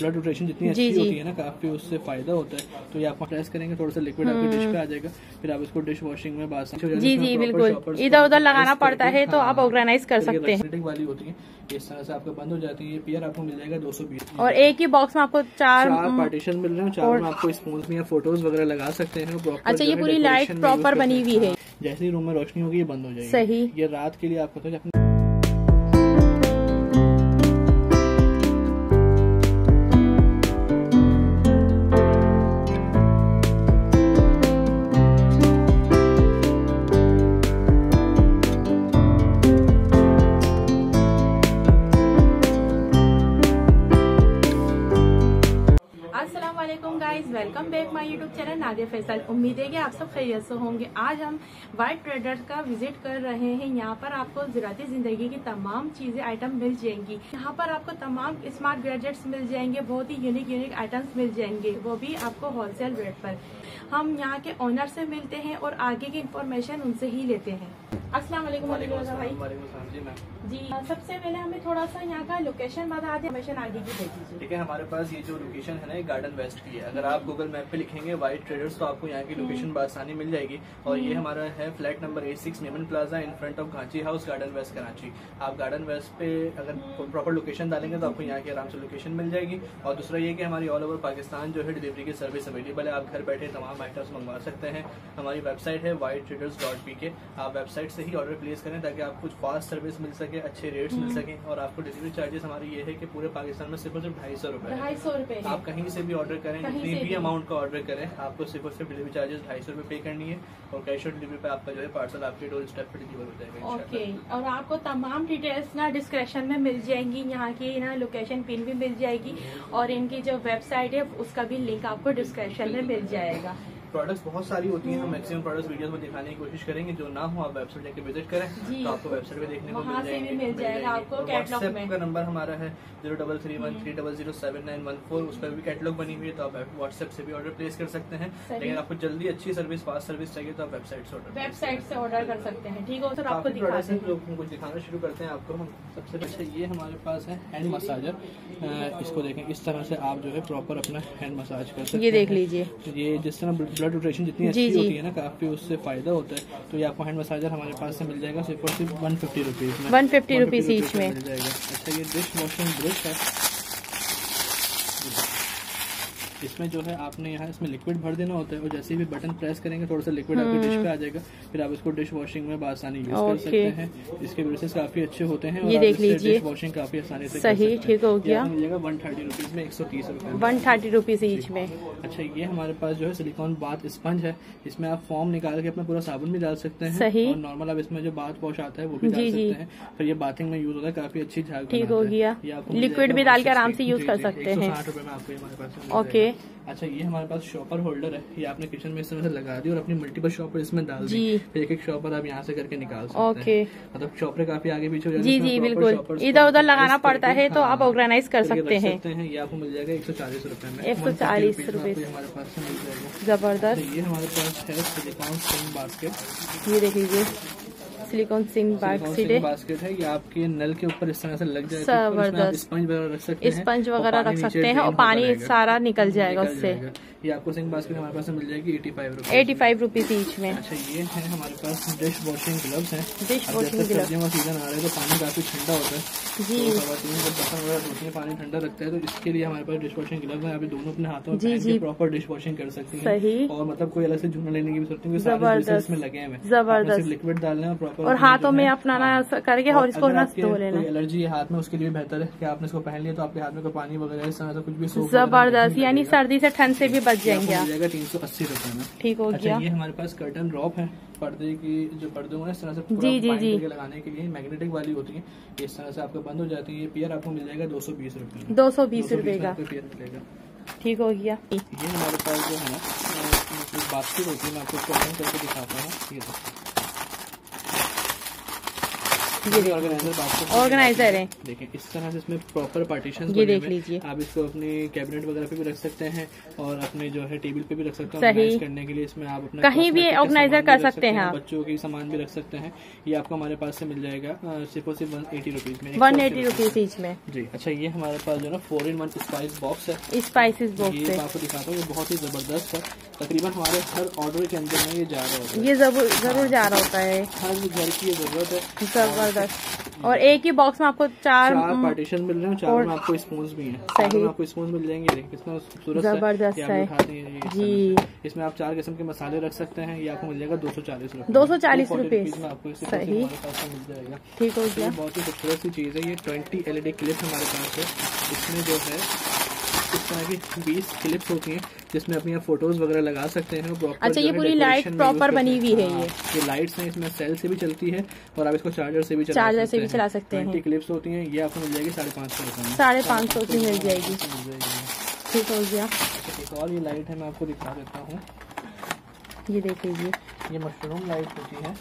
Blood rotation जितनी अच्छी होती है ना काफी, उससे फायदा होता है। तो ये आप प्रेस करेंगे, थोड़ा सा लिक्विड आपकी डिश पे आ जाएगा, फिर आप इसको डिश वॉशिंग में बाहर बिल्कुल इधर उधर लगाना पड़ता है तो आप ऑर्गेनाइज कर सकते हैं। वाली होती है इस तरह से आपको बंद हो जाती है। ये पेयर आपको मिल जाएगा 220 और एक ही बॉक्स में आपको चार पार्टीशन मिल रहे हैं। चार में आपको स्पून या फोटोज वगैरह लगा सकते हैं। अच्छा, ये पूरी लाइट प्रॉपर बनी हुई है। जैसे ही रूम में रोशनी होगी ये बंद हो जाएगी। सही, ये रात के लिए आपको तो welcome back my YouTube channel Nadia Faisal. उम्मीद है कि आप सब खैरियत से होंगे। आज हम वाइड ट्रेडर्स का विजिट कर रहे हैं। यहाँ पर आपको ज़राती ज़िंदगी की तमाम चीज़ें आइटम मिल जाएंगी। यहाँ पर आपको तमाम स्मार्ट गैजेट्स मिल जाएंगे, बहुत ही यूनिक यूनिक आइटम्स मिल जाएंगे, वो भी आपको होलसेल रेट पर। हम यहाँ के ऑनर से मिलते हैं और आगे की इन्फॉर्मेशन उनसे ही लेते हैं। अस्सलाम वालेकुम जी। सबसे पहले हमें थोड़ा सा यहाँ का लोकेशन बता दें, हमेशा आगे की देखिए। ठीक है, हमारे पास ये जो लोकेशन है ना, गार्डन वेस्ट की है। अगर आप गूगल मैप पे लिखेंगे वाइड ट्रेडर्स तो आपको यहाँ की लोकेशन बसानी मिल जाएगी। और ये हमारा है flat number 86 Neman plaza in front of Ghanchi house, garden west Karachi. आप गार्डन वेस्ट पे अगर प्रॉपर लोकेशन डालेंगे तो आपको यहाँ की आराम से लोकेशन मिल जाएगी। और दूसरा ये कि हमारी ऑल ओवर पाकिस्तान जो है डिलीवरी की सर्विस अवेलेबल है। आप घर बैठे तमाम आइटम्स मंगवा सकते हैं। हमारी वेबसाइट है widetraders.pk। आप वेबसाइट से ही ऑर्डर प्लेस करें ताकि आपको कुछ फास्ट सर्विस मिल सके, अच्छे रेट्स मिल सके। और आपको डिलीवरी चार्जेस हमारे ये है कि पूरे पाकिस्तान में सिर्फ 250 रुपए। आप कहीं से भी ऑर्डर करें, जितनी भी अमाउंट का ऑर्डर करें, आपको सिर्फ और सिर्फ डिलीवरी चार्जेस 250 रुपए पे करनी है। और कैश ऑन डिलीवरी पे आपका जो है पार्सल आपके डोर स्टेप पे डिलीवर हो जाएगा। ओके, और आपको तमाम डिटेल्स ना डिस्क्रिप्शन में मिल जाएंगी। यहाँ की ना लोकेशन पिन भी मिल जाएगी और इनकी जो वेबसाइट है उसका भी लिंक आपको डिस्क्रिप्शन में मिल जाएगा। प्रोडक्ट्स बहुत सारी होती हैं, हम मैक्सिमम प्रोडक्ट्स वीडियोस में दिखाने की कोशिश करेंगे। जो ना हो आप वेबसाइट जाके विजिट करें तो आपको वेबसाइट पे देखने को मिल जाएगा। आपको कैटलॉग में का नंबर हमारा है 0331300791 4। उस पर भी कैटलॉग बनी हुई है तो आप व्हाट्सएप से भी ऑर्डर प्लेस कर सकते हैं। लेकिन आपको जल्दी अच्छी सर्विस, फास्ट सर्विस चाहिए तो आप वेबसाइट से ऑर्डर कर सकते हैं। ठीक है, सर आपको कुछ दिखाना शुरू करते हैं। आपको हम सबसे पहले ये हमारे पास है हैंड मसाजर। इसको देखें, इस तरह से आप जो है प्रॉपर अपना हैंड मसाज कर सकते हैं। ये देख लीजिए, ये जिस तरह ब्लड रोटेशन जितनी अच्छी होती है ना काफी, उससे फायदा होता है। तो ये आपको हैंड मसाजर हमारे पास से मिल जाएगा सिर्फ और सिर्फ 150 रुपीज में। 150 रुपीज ईच में मिल जाएगा। अच्छा, ये डिश वॉशिंग ब्रश है। इसमें जो है आपने यहाँ इसमें लिक्विड भर देना होता है और जैसे भी बटन प्रेस करेंगे थोड़ा सा लिक्विड आपकी डिश पे आ जाएगा, फिर आप इसको डिश वॉशिंग में आसानी यूज कर सकते हैं। इसके ब्रशेस काफी अच्छे होते हैं। ये देख लीजिए, डिश वॉशिंग काफी आसानी से। सही, ठीक हो गया। मिलेगा 130 रुपीज में, 130 रुपए, 130 रुपीज ईच में। अच्छा, ये हमारे पास जो है सिलिकॉन बाथ स्पंज है। इसमें आप फॉर्म निकाल के अपना पूरा साबुन भी डाल सकते हैं और नॉर्मल आप इसमें जो बाथ वॉश आता है वो भी डाल सकते हैं। फिर ये बाथिंग में यूज होता है, काफी अच्छी झाग। ठीक हो गया, लिक्विड भी डाल के आराम से यूज कर सकते हैं। 60 रुपए में आपको हमारे पास। ओके। अच्छा, ये हमारे पास शॉपर होल्डर है। ये आपने किचन में इस तरह से लगा दी और अपनी मल्टीपल शॉपर इसमें डाल दी, फिर एक एक शॉपर आप यहाँ से करके निकाल सकते हैं। मतलब शॉपर काफी आगे पीछे हो जाती है। जी बिल्कुल, इधर उधर लगाना पड़ता है तो आप ऑर्गेनाइज कर सकते हैं। ये आपको मिल जाएगा 140 रुपए में। 140 रुपए हमारे पास मिल जाएगा। जबरदस्त। ये हमारे पास है सिलिकॉन सिंक बास्केट। ये देख लीजिए, सिलिकॉन सिंक बास्केट है। ये आपके नल के ऊपर इस तरह से लग जाएगा। स्पंज वगैरह रख सकते हैं, और पानी सारा निकल जाएगा उससे। ये आपको सिंक बास्केट हमारे पास मिल जाएगी 85 रुपीज ईच में। अच्छा, ये है हमारे पास डिश वॉशिंग ग्लव्स है। डिश वॉशिंग ग्लव्स का सीजन आ रहा है तो पानी काफी ठंडा होता है। जी, बर्तन वगैरह धोते पानी ठंडा रखता है, तो इसके लिए हमारे पास डिश वॉशिंग ग्लव्स है। आप दोनों अपने हाथों में प्रॉपर डिश वॉशिंग कर सकते हैं और मतलब कोई अलग से झूठा लेने की भी जरूरत नहीं। जबरदस्त लगे हैं, जबरदस्त लिक्विड डालना है और हाथों में अपना ना करके और इसको ना धो लेना। एलर्जी है हाथ में, उसके लिए बेहतर है कि आपने इसको पहन लिया तो आपके हाथ में कोई पानी वगैरह इस तरह से कुछ भी सोख। जबरदस्त, यानी सर्दी से ठंड से भी बच जाएंगे आप। 380 रुपए में। ठीक हो गया। ये हमारे पास कर्टन रॉप है, पर्दे की जो पर्दे होंगे इस तरह से जी लगाने के लिए मैग्नेटिक वाली होती है। इस तरह से आपको बंद हो जाती है। ये पेयर आपको मिल जाएगा 220 रुपए। 220 रुपए का पेयर मिलेगा। ठीक हो गया। ये हमारे पास जो है बास्केट होती है, मैं आपको करके दिखाता हूँ। ऑर्गेनाइजर है। देखें इस तरह से इसमें प्रॉपर पार्टीशन ये देख लीजिए। आप इसको अपने कैबिनेट वगैरह पे भी रख सकते हैं और अपने जो है टेबल पे भी रख सकते हैं। ऑर्गेनाइज करने के लिए इसमें आप अपना कहीं भी ऑर्गेनाइजर कर सकते हैं। बच्चों के सामान भी रख सकते हैं। ये आपको हमारे पास से मिल जाएगा सिर्फ और सिर्फ 180 रुपीज में, 180 रुपीज ईच में जी। अच्छा ये हमारे पास जो है 4-in-1 स्पाइस बॉक्स है। स्पाइसिस बॉक्स है आपको दिखाता हूँ, ये बहुत ही जबरदस्त है। तकरीबन हमारे हर ऑर्डर के अंदर में ये जा रहा होता है, ये जरूर जा रहा होता है, हर घर की ये जरूरत है। जबरदस्त। और एक ही बॉक्स में आपको चार पार्टीशन मिल रहे हैं, चार में आपको स्पून भी हैं, सही में आपको स्पून मिल जाएंगे। कितना खूबसूरत है, जबरदस्त है जी। इसमें आप 4 किस्म के मसाले रख सकते हैं। ये आपको मिल जाएगा 240 रुपए, 240 रुपए आपको सही मिल जाएगा। ठीक हो गया, बहुत ही खूबसूरत सी चीज है। ये 20 LED क्लिप हमारे पास है। इसमें जो है इस तरह की 20 क्लिप्स होती हैं जिसमें अपनी आप फोटोज वगैरह लगा सकते हैं। अच्छा ये पूरी लाइट प्रॉपर बनी हुई है। ये लाइट्स हैं, इसमें सेल से भी चलती है और आप इसको चार्जर से भी चला सकते हैं। क्लिप्स होती हैं, ये आपको मिल जाएगी 550 रुपए, 550 की मिल जाएगी। ठीक हो गया। और ये लाइट है, मैं आपको दिखा देता हूँ, ये देख लीजिए। ये मशरूम लाइट होती है,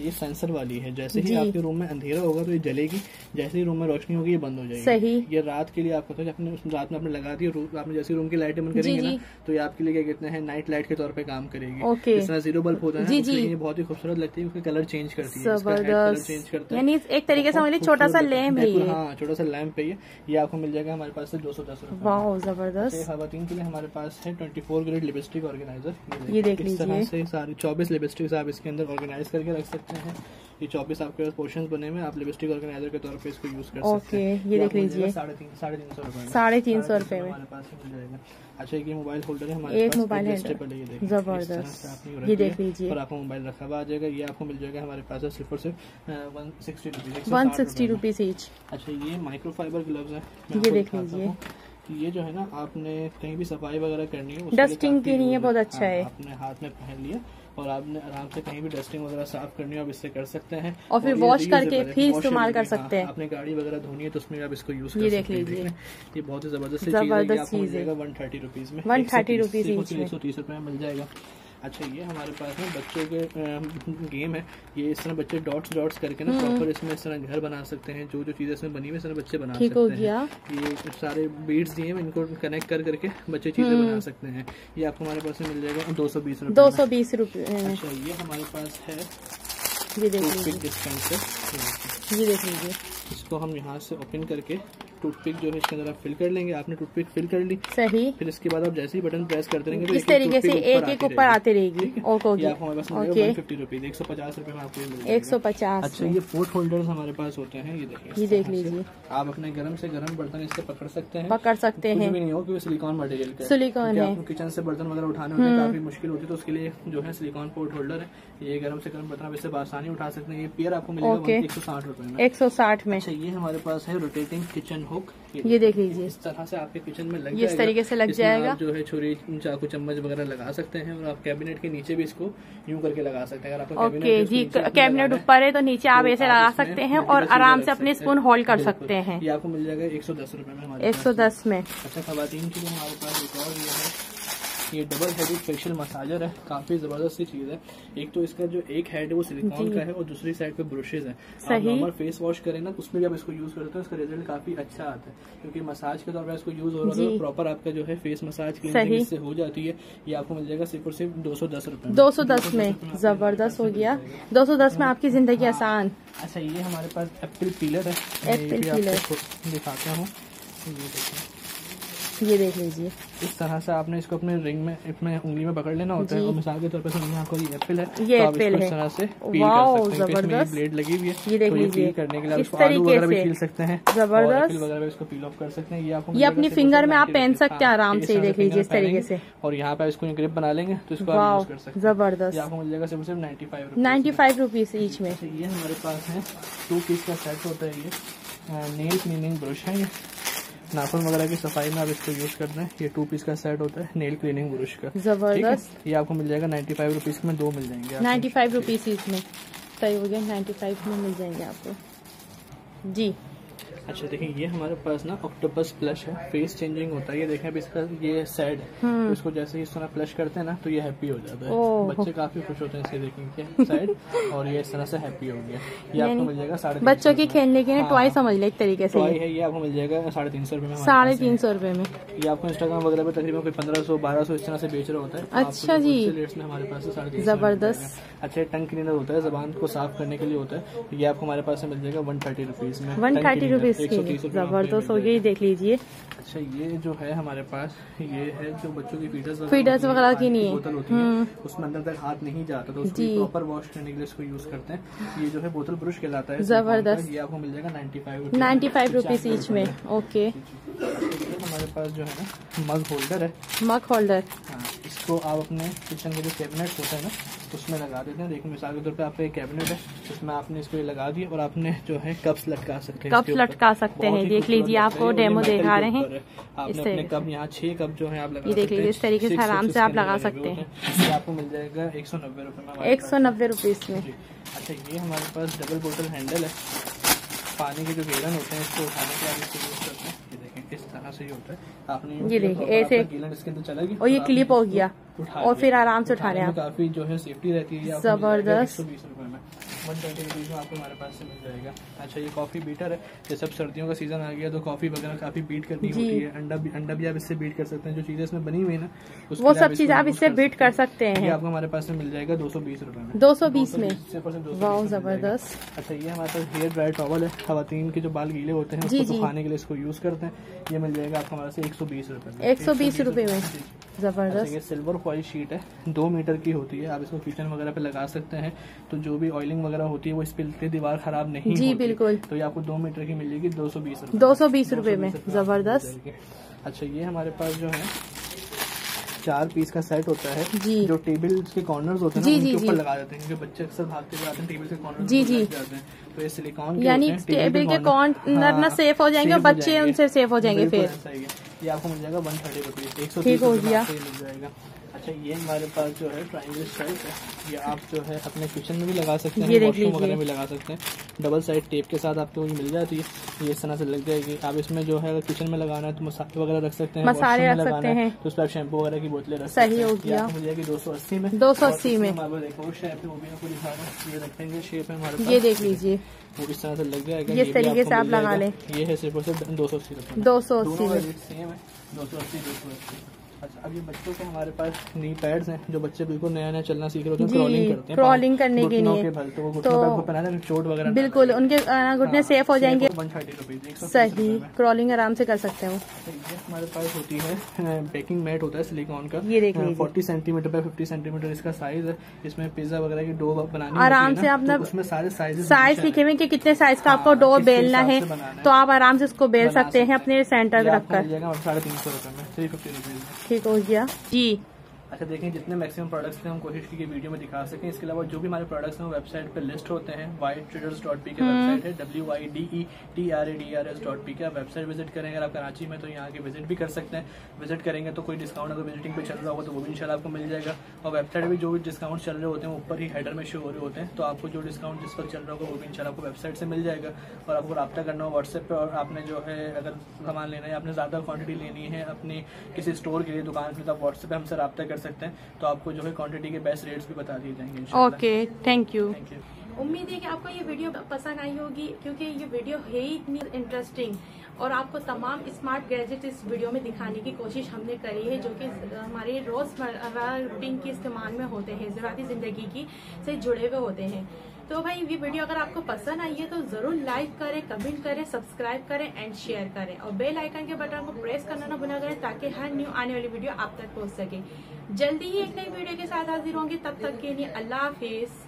ये सेंसर वाली है। जैसे ही आपके रूम में अंधेरा होगा तो ये जलेगी, जैसे ही रूम में रोशनी होगी ये बंद हो जाएगी। सही। ये रात के लिए आपको तो रात में आपने लगा दी, आपने जैसे रूम की लाइटें बंद करेंगे ना तो ये आपके लिए क्या कहते हैं नाइट लाइट के तौर पे काम करेगी। इस तरह 0 बल्ब होता है, ये बहुत ही खूबसूरत लगती है, उसके कलर चेंज करती है, कलर चेंज करता है। एक तरीके से छोटा सा लैंप है, हाँ छोटा सा लैंप है। ये आपको मिल जाएगा हमारे पास से 210 रुपए। जबरदस्त। खवातीन के लिए हमारे पास है 24 ग्रेड लिपस्टिक ऑर्गेनाइजर। ये देख लीजिए, सारी 24 लिपस्टिक्स आप इसके अंदर ऑर्गेनाइज करके रख सकते हैं। ये 24 आपके पास पोर्शन बने में, आप लिपस्टिक ऑर्गेनाइजर के तौर पे इसको यूज कर सकते हैं। ये देख लीजिए 350 रुपए, 350 रुपए में हमारे पास मिल जाएगा। अच्छा ये मोबाइल होल्डर है हमारे पास, एक मोबाइल स्टेपल है। ये देखिए जबरदस्त, ये देख लीजिए और आपको मोबाइल रखा हुआ आ जाएगा। ये आपको मिल जाएगा हमारे पास सिर्फ और सिर्फ 160 रुपीज ईच। अच्छा ये माइक्रोफाइबर ग्लव्स है, ये देख लीजिए। ये जो है ना आपने कहीं भी सफाई वगैरह करनी है, डस्टिंग के लिए बहुत अच्छा है। आपने हाथ में पहन लिया और आपने आराम से कहीं भी डस्टिंग वगैरह साफ करनी हो आप इससे कर सकते हैं और फिर वॉश करके फिर इस्तेमाल कर सकते हैं। आपने गाड़ी वगैरह धोनी है तो उसमें आप इसको यूज कर सकते हैं। ये बहुत ही जबरदस्त चीज है। 130 रुपीज में, 130 रुपीज, 130 रुपए में मिल जाएगा। अच्छा ये हमारे पास में बच्चों के गेम है। ये इस तरह बच्चे डॉट्स करके ना प्रॉपर इसमें इस तरह घर बना सकते हैं, जो जो चीजें इसमें बनी हुई इस तरह बच्चे बना सकते हैं। ये सारे बीड्स दिए हैं, इनको कनेक्ट कर करके बच्चे चीजें बना सकते हैं। ये आपको हमारे पास में मिल जाएगा 220 रुपए, 220 रुपए। अच्छा ये हमारे पास है, ये देख लीजिए, ये देख लीजिए। इसको हम यहाँ से ओपन करके टूथपिक जो है इसके अंदर आप फिल कर लेंगे। आपने टूथपिक फिल कर ली, सही। फिर इसके बाद आप जैसे ही बटन प्रेस करते रहेंगे तो इस तरीके से एक ऊपर आते रहेगी। हमारे पास 150 रुपीज, 150 रुपए में आपको 150। अच्छा ये फोर्क होल्डर्स हमारे पास होते हैं, ये देखिए, ये देख लीजिए। आप अपने गर्म से गर्म बर्तन इससे पकड़ सकते हैं। नहीं हो क्योंकि सिलिकॉन मटेरियल का, सिलिकॉन है। किचन से बर्तन वगैरह उठाने में काफी मुश्किल होती है तो उसके लिए जो है सिलिकॉन फोर्क होल्डर है। ये गर्म से गर्म बर्तन आप इससे आसानी उठा सकते हैं। ये पेयर आपको मिलेगा 160 रुपए में, 160 में। ये हमारे पास है रोटेटिंग किचन हुक, ये देख लीजिए। इस तरह से आपके किचन में लग इस तरीके से लग जाएगा, जो है छुरी चाकू चम्मच वगैरह लगा सकते हैं। और आप कैबिनेट के नीचे भी इसको यूं करके लगा सकते हैं। अगर आपको कैबिनेट ऊपर है तो नीचे आप ऐसे लगा सकते हैं और आराम से अपने स्पून होल्ड कर सकते हैं। ये आपको मिल जाएगा 110 रुपए में, 110 में। अच्छा खवातीन के लिए हमारे पास एक और है, ये डबल हेडेड फेशियल मसाजर है, काफी जबरदस्त सी चीज है। एक तो इसका जो एक हेड है वो सिलिकॉन का है और दूसरी साइड पे ब्रशेज है। आप नॉर्मल फेस वॉश करें ना उसमें जब इसको यूज करते हैं इसका रिजल्ट काफी अच्छा आता है, क्योंकि मसाज के तौर पर इसको यूज हो रहा है तो प्रॉपर आपका जो है फेस मसाज क्लीनिंग इससे हो जाती है। ये आपको मिल जाएगा सिर्फ और सिर्फ 210 रुपए, 210 में। जबरदस्त हो गया, 210 में आपकी जिंदगी आसान। अच्छा ये हमारे पास एप्पल पीलर है, एप्पल पीलर दिखाता हूँ, ये देख लीजिए। इस तरह से आपने इसको अपने रिंग में उंगली में पकड़ लेना होता है और मिसाल के तौर पर समझिए आपको ये एप्पल है, ये तो एप्पल है। इस तरह से पील कर सकते हैं, इसमें ब्लेड लगी हुई है, ये देख लीजिए। करने के लिए आप आलू वगैरह भी पील सकते हैं, जबरदस्त वगैरह इसको पील ऑफ कर सकते हैं। ये आपको ये अपनी फिंगर में आप पहन सकते हैं आराम से, देख लीजिए इस तरीके से। और यहाँ पे इसको ग्रिप बना लेंगे तो इसको आप यूज कर सकते हैं। जबरदस्त। आपको मिल जाएगा सिर्फ 95 रुपीज ईच में। ये हमारे पास है 2 पीस का सेट होता है। ये नेल क्लीनिंग ब्रश है, नाखून वगैरह की सफाई में आप इसको यूज कर दें। ये 2 पीस का सेट होता है नेल क्लीनिंग ब्रश का, जबरदस्त। ये आपको मिल जाएगा 95 रुपीज में, 2 मिल जाएंगे 95 रुपीज इसमें। सही हो गया, 95 में मिल जाएंगे आपको जी। अच्छा देखिए ये हमारे पास ना ऑक्टोपस प्लश है, फेस चेंजिंग होता है ये, देखें अभी इसका ये सैड है, इसको जैसे ही इस तरह प्लश करते हैं ना तो ये हैप्पी हो जाता है, बच्चे काफी खुश होते हैं इसके, देखेंगे सैड और ये इस तरह से हैप्पी हो गया। ये आपको मिल जाएगा 350 बच्चों के खेलने के टॉय समझ ले एक तरीके से है, ये आपको मिल जाएगा 350 रुपए में, 350 रुपए में। ये आपको इंस्टाग्राम वगैरह पे तकरीबन 1500-1200 इस तरह से बेच रहा होता है। अच्छा जी रेट्स में हमारे पास 350 जबरदस्त। अच्छा टंग क्लीनर होता है, जबान को साफ करने के लिए होता है, ये आपको हमारे पास मिल जाएगा 130 रुपीज में, 130 रुपीज जबरदस्त हो गई, देख लीजिए। अच्छा ये जो है हमारे पास ये है जो बच्चों की फीडर्स वगैरह की नहीं बोतल होती है, उसमें अंदर तक हाथ नहीं जाता तो उसको प्रॉपर वॉश करने के लिए इसको यूज करते हैं, ये जो है बोतल ब्रश कहलाता है, जबरदस्त। ये आपको मिल जाएगा 95 रुपीज ईच में। ओके हमारे पास जो है ना मग होल्डर है, मग होल्डर इसको आप अपने किचन के जो कैबिनेट होता है ना उसमें लगा देते हैं, देखिए मिसाल के तौर पे आपका एक कैबिनेट है उसमें आपने इसको लगा दिया और आपने जो है कप्स लटका सकते हैं, कप्स लटका सकते हैं, देख लीजिए आपको डेमो दिखा रहे हैं। आपने अपने कप यहाँ 6 कप जो है आप लगा सकते हैं, देख लीजिए इस तरीके से आराम से आप लगा सकते हैं, आपको मिल जाएगा 190 रुपए में, 190 रुपीज में। अच्छा ये हमारे पास डबल बोतल हैंडल है, पानी के जो गैलन होते हैं इसको उठाने के लिए इसको यूज करते हैं, ये देखें किस तरह से ये होता है, आपने ये देखिए ऐसे गैलन इसके अंदर चला गया और ये क्लिप हो गया और फिर आराम से उठा रहे हैं, काफी जो है सेफ्टी रहती है। जबरदस्त 120 रुपए में, 120 रुपीज में आपको हमारे पास से मिल जाएगा। अच्छा ये कॉफी बीटर है, ये सब सर्दियों का सीजन आ गया तो कॉफी वगैरह काफी बीट करनी होती है, अंडा भी आप इससे बीट कर सकते हैं, जो चीजें इसमें बनी हुई है ना वो सब चीज आप इससे बीट कर सकते हैं। आपको हमारे पास से मिल जाएगा 220 रुपए में, 220 में, वाओ जबरदस्त। अच्छा ये हमारे पास हेयर ड्राई टॉवल है, खवातीन के जो बाल गीले होते हैं उसको सुखाने के लिए इसको यूज करते हैं, ये मिल जाएगा आपको हमारे से 120 रुपए में, 120 रुपए में जबरदस्त। सिल्वर फॉइल शीट है, 2 मीटर की होती है, आप इसको किचन वगैरह पे लगा सकते हैं, तो जो भी ऑयलिंग वगैरह होती है वो इस पे दीवार खराब नहीं जी होती, बिल्कुल। तो ये आपको 2 मीटर की मिल जाएगी 220 रुपए में, जबरदस्त। अच्छा ये हमारे पास जो है 4 पीस का सेट होता है जो टेबल के कॉर्नर्स होते हैं उनके ऊपर लगा देते हैं, जो बच्चे अक्सर भागते जाते हैं टेबल के कॉर्नर जाते हैं, तो ये सिलिकॉन यानी टेबल के कॉर्नर ना सेफ हो जाएंगे और बच्चे उनसे सेफ हो जाएंगे। फिर ये आपको मिल जाएगा 130 रुपीज, 130 हो गया मिल जाएगा। अच्छा ये हमारे पास जो है ट्रायंगल शेल्फ है, ये आप जो है अपने किचन में भी लगा सकते हैं, वॉशरूम वगैरह में लगा सकते हैं, डबल साइड टेप के साथ आपको ये मिल जाती है, ये इस तरह से लग जाएगी, आप इसमें जो है किचन में लगाना है तो मसाले वगैरह रख सकते हैं, मसाले रख सकते हैं तो उसमें आप शैम्पू वगैरह की बोतलें रख सकते हैं, मिल जाएगी 280 में, 280 में। शेप है हमारे, ये देख लीजिए इस तरह से लग जाएगा, ये तरीके से आप लगा लें, ये है सिर्फ 280 रुपए, 280 सेम है, 280। अच्छा अभी बच्चों के हमारे पास नी पैड्स हैं, जो बच्चे बिल्कुल नया नया चलना सीख रहे होते हैं, क्रॉलिंग करते हैं, क्रॉलिंग करने के लिए तो पहनाने चोट वगैरह बिल्कुल उनके घुटने सेफ हो जाएंगे, 130 रुपीज सही, क्रॉलिंग आराम से कर सकते हैं। हमारे पास होती है बेकिंग मैट होता है सिलिकॉन का, ये देखिए 40 सेंटीमीटर बाय 50 सेंटीमीटर इसका साइज है, इसमें पिज्जा वगैरह की डो बनानी आराम से आप उसमें सारे साइज लिखे हुए कि कितने साइज का आपको डो बेलना है, तो आप आराम से उसको बेल सकते हैं अपने सेंटर में रखकर, 350 रुपए में, 350 रुपीज ठीक हो गया जी। अच्छा देखें जितने मैक्सिमम प्रोडक्ट्स थे हम कोशिश की वीडियो में दिखा सकें, इसके अलावा जो भी हमारे प्रोडक्ट्स हैं वो वेबसाइट पे लिस्ट होते हैं, wideTraders.p की वेबसाइट है, WIDETRADRS.p का वेबसाइट विजिट करें, अगर आप कराची में तो यहाँ के विजिट भी कर सकते हैं, विजिट करेंगे तो कोई डिस्काउंट अगर विजिटिंग पे चल रहा होगा तो वो भी इंशाल्लाह आपको मिल जाएगा, और वेबसाइट भी जो भी डिस्काउंट चल रहे होते हैं ऊपर ही हेडर में शो हो रहे होते हैं, तो आपको जो डिस्काउंट जिस पर चल रहा होगा वो भी इंशाल्लाह आपको वेबसाइट से मिल जाएगा, और आपको रब्ता करना हो व्हाट्सएप पर, और आपने जो है अगर सामान लेना है, आपने ज़्यादा क्वान्टिटी लेनी है अपने किसी स्टोर के लिए दुकान के लिए, तो आप व्हाट्सएप पर हमसे रब्ता सकते हैं, तो आपको जो है क्वांटिटी के बेस्ट रेट्स भी बता दिए जाएंगे इंशाल्लाह। Okay thank you. उम्मीद है कि आपको ये वीडियो पसंद आई होगी, क्योंकि ये वीडियो है ही इतनी इंटरेस्टिंग और आपको तमाम स्मार्ट गैजेट इस वीडियो में दिखाने की कोशिश हमने करी है, जो कि हमारे रोजमर्रा रूटीन के इस्तेमाल में होते हैं, ज़रूरी ज़िंदगी की से जुड़े हुए होते हैं। तो भाई ये वीडियो अगर आपको पसंद आई है तो जरूर लाइक करें, कमेंट करें, सब्सक्राइब करें एंड शेयर करें, और बेल आइकन के बटन को प्रेस करना ना भूला करें, ताकि हर न्यू आने वाली वीडियो आप तक पहुंच सके। जल्दी ही एक नई वीडियो के साथ हाजिर होंगे, तब तक के लिए अल्लाह हाफिज।